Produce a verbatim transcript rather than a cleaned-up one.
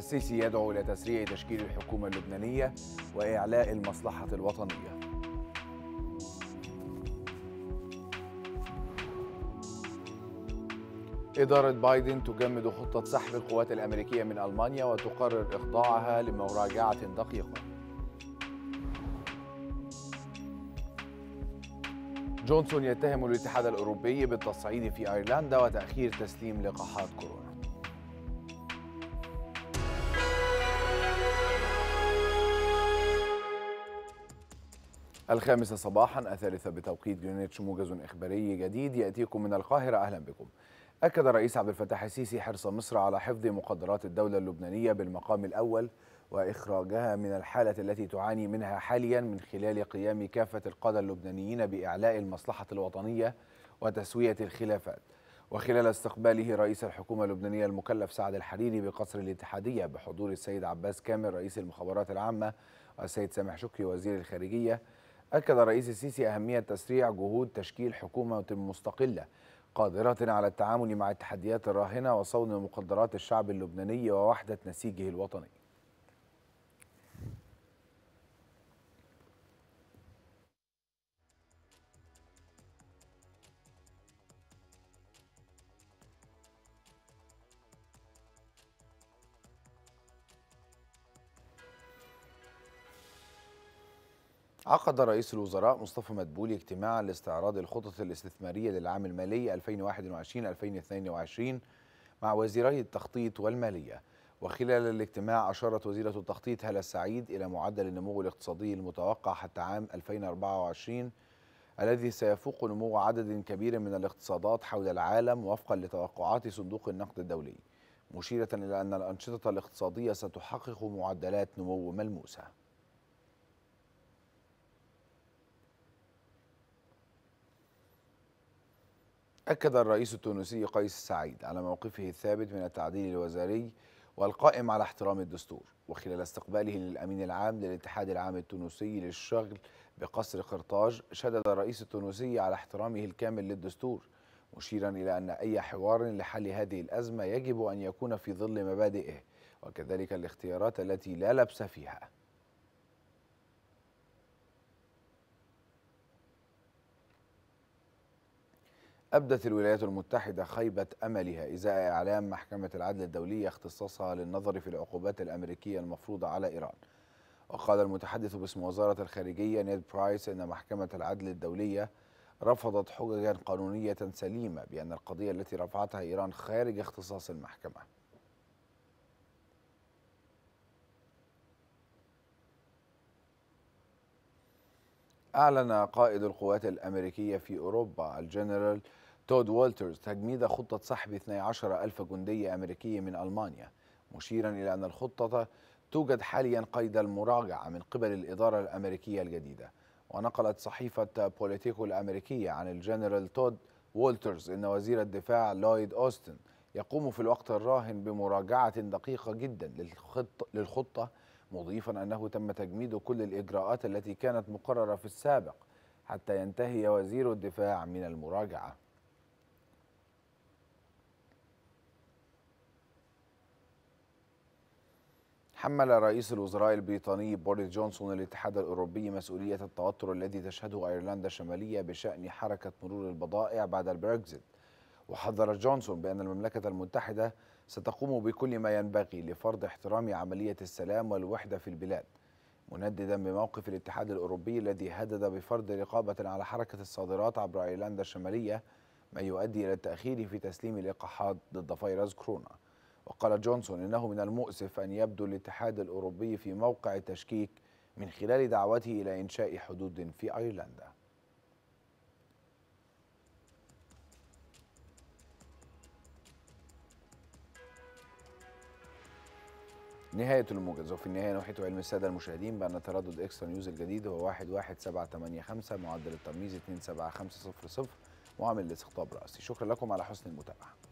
السيسي يدعو إلى تسريع تشكيل الحكومة اللبنانية وإعلاء المصلحة الوطنية. إدارة بايدن تجمد خطة سحب القوات الأمريكية من ألمانيا وتقرر إخضاعها لمراجعة دقيقة. جونسون يتهم الاتحاد الأوروبي بالتصعيد في أيرلندا وتأخير تسليم لقاحات كورونا. الخامسة صباحا، الثالثة بتوقيت جرينتش، موجز إخباري جديد يأتيكم من القاهرة. أهلا بكم. أكد الرئيس عبد الفتاح السيسي حرص مصر على حفظ مقدرات الدولة اللبنانية بالمقام الأول وإخراجها من الحالة التي تعاني منها حاليا من خلال قيام كافة القادة اللبنانيين بإعلاء المصلحة الوطنية وتسوية الخلافات. وخلال استقباله رئيس الحكومة اللبنانية المكلف سعد الحريري بقصر الاتحادية بحضور السيد عباس كامل رئيس المخابرات العامة والسيد سامح شكري وزير الخارجية، أكد الرئيس السيسي أهمية تسريع جهود تشكيل حكومة مستقلة قادرة على التعامل مع التحديات الراهنة وصون مقدرات الشعب اللبناني ووحدة نسيجه الوطني. عقد رئيس الوزراء مصطفى مدبولي اجتماعا لاستعراض الخطط الاستثمارية للعام المالي ألفين وواحد وعشرين ألفين واثنين وعشرين مع وزيري التخطيط والمالية. وخلال الاجتماع أشارت وزيرة التخطيط هلا السعيد إلى معدل النمو الاقتصادي المتوقع حتى عام ألفين وأربعة وعشرين الذي سيفوق نمو عدد كبير من الاقتصادات حول العالم وفقا لتوقعات صندوق النقد الدولي، مشيرة إلى أن الأنشطة الاقتصادية ستحقق معدلات نمو ملموسة. أكد الرئيس التونسي قيس سعيد على موقفه الثابت من التعديل الوزاري والقائم على احترام الدستور. وخلال استقباله للأمين العام للاتحاد العام التونسي للشغل بقصر قرطاج، شدد الرئيس التونسي على احترامه الكامل للدستور، مشيرا إلى أن أي حوار لحل هذه الأزمة يجب أن يكون في ظل مبادئه وكذلك الاختيارات التي لا لبس فيها. أبدت الولايات المتحدة خيبة أملها إزاء إعلام محكمة العدل الدولية اختصاصها للنظر في العقوبات الأمريكية المفروضة على إيران. وقال المتحدث باسم وزارة الخارجية نيد برايس أن محكمة العدل الدولية رفضت حججا قانونية سليمة بأن القضية التي رفعتها إيران خارج اختصاص المحكمة. أعلن قائد القوات الأمريكية في أوروبا الجنرال تود والترز تجميد خطة سحب اثني عشر ألف جندي أمريكي من ألمانيا، مشيرا إلى أن الخطة توجد حاليا قيد المراجعة من قبل الإدارة الأمريكية الجديدة. ونقلت صحيفة بوليتيكو الأمريكية عن الجنرال تود والترز أن وزير الدفاع لويس أوستن يقوم في الوقت الراهن بمراجعة دقيقة جدا للخطة، مضيفا أنه تم تجميد كل الإجراءات التي كانت مقررة في السابق حتى ينتهي وزير الدفاع من المراجعة. حمل رئيس الوزراء البريطاني بوريس جونسون الاتحاد الأوروبي مسؤولية التوتر الذي تشهده أيرلندا الشمالية بشأن حركة مرور البضائع بعد البريكزيت. وحذر جونسون بأن المملكة المتحدة ستقوم بكل ما ينبغي لفرض احترام عملية السلام والوحدة في البلاد، منددا بموقف الاتحاد الأوروبي الذي هدد بفرض رقابة على حركة الصادرات عبر أيرلندا الشمالية، ما يؤدي إلى التأخير في تسليم لقاحات ضد فيروس كورونا. وقال جونسون إنه من المؤسف أن يبدو الاتحاد الأوروبي في موقع التشكيك من خلال دعوته إلى إنشاء حدود في أيرلندا. نهاية الموجز. وفي النهاية نوحيت علم السادة المشاهدين بأن تردد إكسترا نيوز الجديد هو واحد واحد سبعة ثمانية خمسة، معدل التمييز اثنين سبعة خمسة صفر صفر، وعامل الاستقطاب رأسي. شكرا لكم على حسن المتابعة.